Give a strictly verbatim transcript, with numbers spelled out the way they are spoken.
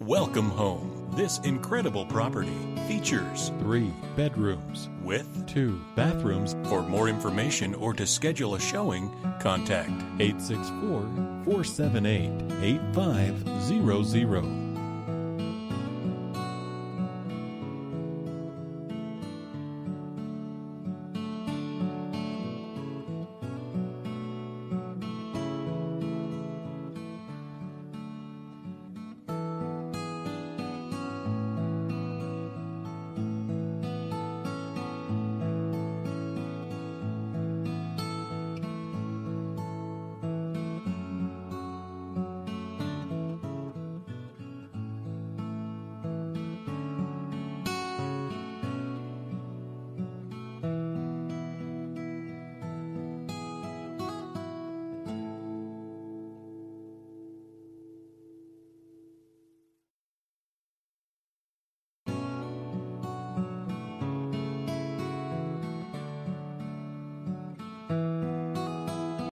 Welcome home. This incredible property features three bedrooms with two bathrooms. For more information or to schedule a showing, contact eight six four, four seven eight, eight five zero zero.